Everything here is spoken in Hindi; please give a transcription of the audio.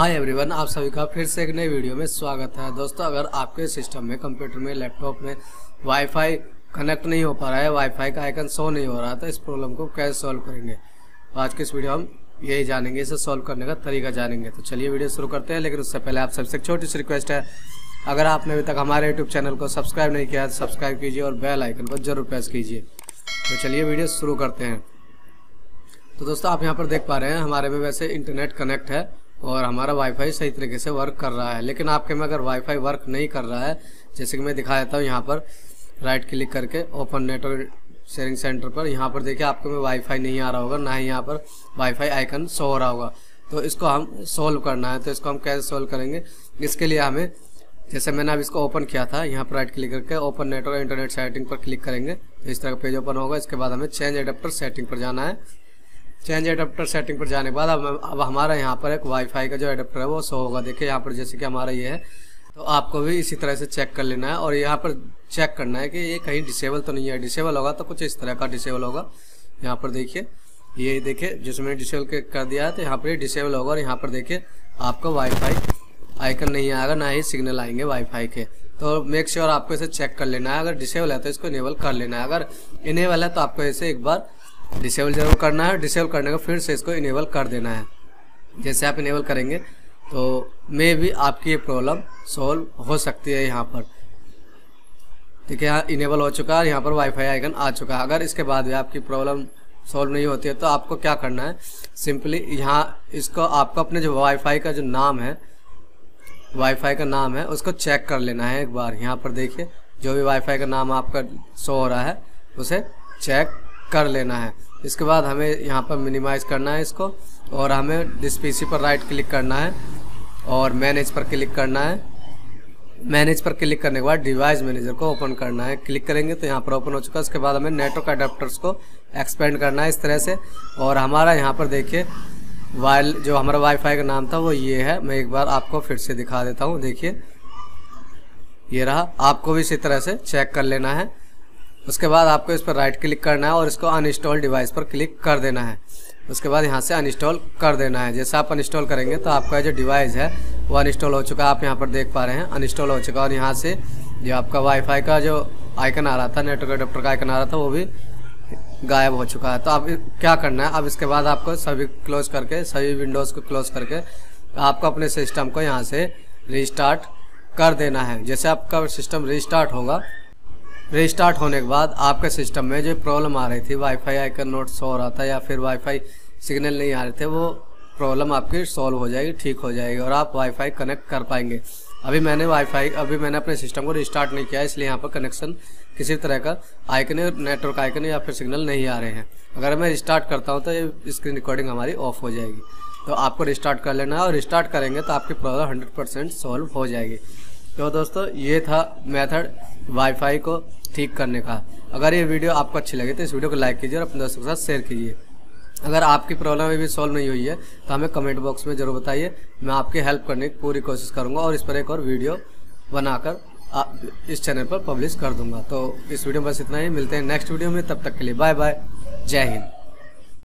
हाय एवरीवन, आप सभी का फिर से एक नई वीडियो में स्वागत है। दोस्तों, अगर आपके सिस्टम में, कंप्यूटर में, लैपटॉप में वाईफाई कनेक्ट नहीं हो पा रहा है, वाईफाई का आइकन शो नहीं हो रहा था, इस प्रॉब्लम को कैसे सॉल्व करेंगे आज के इस वीडियो हम यही जानेंगे। इसे सॉल्व करने का तरीका जानेंगे, तो चलिए वीडियो शुरू करते हैं। लेकिन उससे पहले आप सबसे छोटी सी रिक्वेस्ट है, अगर आपने अभी तक हमारे यूट्यूब चैनल को सब्सक्राइब नहीं किया है तो सब्सक्राइब कीजिए और बेल आइकन को जरूर प्रेस कीजिए। तो चलिए वीडियो शुरू करते हैं। तो दोस्तों, आप यहाँ पर देख पा रहे हैं हमारे में वैसे इंटरनेट कनेक्ट है और हमारा वाईफाई सही तरीके से वर्क कर रहा है, लेकिन आपके में अगर वाईफाई वर्क नहीं कर रहा है, जैसे कि मैं दिखा देता हूँ, यहाँ पर राइट क्लिक करके ओपन नेटवर्क शेयरिंग सेंटर पर, यहाँ पर देखिए आपके में वाईफाई नहीं आ रहा होगा, ना ही यहाँ पर वाईफाई आइकन शो हो रहा होगा। तो इसको हम सॉल्व करना है। तो इसको हम कैसे सॉल्व करेंगे, इसके लिए हमें, जैसे मैंने अब इसको ओपन किया था, यहाँ पर राइट क्लिक करके ओपन नेटवर्क इंटरनेट सेटिंग पर क्लिक करेंगे तो इस तरह का पेज ओपन होगा। इसके बाद हमें चेंज एडाप्टर सेटिंग पर जाना है। चेंज एडाप्टर सेटिंग पर जाने के बाद अब हमारा यहाँ पर एक वाईफाई का जो एडाप्टर है वो शो होगा। देखिए यहाँ पर जैसे कि हमारा ये है, तो आपको भी इसी तरह से चेक कर लेना है और यहाँ पर चेक करना है कि ये कहीं डिसेबल तो नहीं है। डिसेबल होगा तो कुछ इस तरह का डिसेबल होगा। यहाँ पर देखिए, ये देखिए जिसमें मैंने डिसेबल कर दिया है, तो यहाँ पर ये डिसेबल होगा और यहाँ पर देखिए आपका वाईफाई आइकन नहीं आएगा, ना ही सिग्नल आएंगे वाईफाई के। तो मेक श्योर आपको इसे चेक कर लेना है। अगर डिसेबल है तो इसको इनेबल कर लेना है, अगर इनेबल है तो आपको इसे एक बार डिसेबल जरूर करना है। डिसेबल करने का फिर से इसको इनेबल कर देना है। जैसे आप इनेबल करेंगे तो मे भी आपकी ये प्रॉब्लम सॉल्व हो सकती है। यहाँ पर देखिए, यहाँ इनेबल हो चुका है, यहाँ पर वाईफाई आइकन आ चुका है। अगर इसके बाद भी आपकी प्रॉब्लम सॉल्व नहीं होती है तो आपको क्या करना है, सिंपली यहाँ इसको आपका अपने जो वाईफाई का जो नाम है, वाईफाई का नाम है, उसको चेक कर लेना है एक बार। यहाँ पर देखिए जो भी वाईफाई का नाम आपका शो हो रहा है उसे चेक कर लेना है। इसके बाद हमें यहाँ पर मिनिमाइज़ करना है इसको और हमें दिस पीसी पर राइट क्लिक करना है और मैनेज पर क्लिक करना है। मैनेज पर क्लिक करने के बाद डिवाइस मैनेजर को ओपन करना है। क्लिक करेंगे तो यहाँ पर ओपन हो चुका है। इसके बाद हमें नेटवर्क अडेप्टर्स को एक्सपेंड करना है इस तरह से। और हमारा यहाँ पर देखिए जो हमारा वाईफाई का नाम था वो ये है। मैं एक बार आपको फिर से दिखा देता हूँ, देखिए ये रहा। आपको भी इसी तरह से चेक कर लेना है। उसके बाद आपको इस पर राइट क्लिक करना है और इसको अनइंस्टॉल डिवाइस पर क्लिक कर देना है। उसके बाद यहाँ से अनइंस्टॉल कर देना है। जैसे आप अनइंस्टॉल करेंगे तो आपका जो डिवाइस है वो अनइंस्टॉल हो चुका है। आप यहाँ पर देख पा रहे हैं अनइंस्टॉल हो चुका है और यहाँ से जो आपका वाईफाई का जो आइकन आ रहा था, नेटवर्क अडेप्टर का आइकन आ रहा था, वो भी गायब हो चुका है। तो अब क्या करना है, अब इसके बाद आपको सभी क्लोज करके, सभी विंडोज़ को क्लोज करके आपको अपने सिस्टम को यहाँ से रिस्टार्ट कर देना है। जैसे आपका सिस्टम रिस्टार्ट होगा, रिस्टार्ट होने के बाद आपके सिस्टम में जो प्रॉब्लम आ रही थी, वाईफाई आइकन नॉट शो हो रहा था या फिर वाईफाई सिग्नल नहीं आ रहे थे, वो प्रॉब्लम आपकी सॉल्व हो जाएगी, ठीक हो जाएगी और आप वाईफाई कनेक्ट कर पाएंगे। अभी मैंने अपने सिस्टम को रिस्टार्ट नहीं किया, इसलिए यहाँ पर कनेक्शन किसी तरह का आइकन, नेटवर्क आइकन या फिर सिग्नल नहीं आ रहे हैं। अगर मैं रिस्टार्ट करता हूँ तो ये स्क्रीन रिकॉर्डिंग हमारी ऑफ हो जाएगी। तो आपको रिस्टार्ट कर लेना है और रिस्टार्ट करेंगे तो आपकी प्रॉब्लम 100% सॉल्व हो जाएगी। तो दोस्तों, ये था मेथड वाईफाई को ठीक करने का। अगर ये वीडियो आपको अच्छी लगे तो इस वीडियो को लाइक कीजिए और अपने दोस्तों के साथ शेयर कीजिए। अगर आपकी प्रॉब्लम अभी सॉल्व नहीं हुई है तो हमें कमेंट बॉक्स में ज़रूर बताइए, मैं आपकी हेल्प करने की पूरी कोशिश करूँगा और इस पर एक और वीडियो बनाकर इस चैनल पर पब्लिश कर दूँगा। तो इस वीडियो में बस इतना ही, मिलते हैं नेक्स्ट वीडियो में, तब तक के लिए बाय बाय, जय हिंद।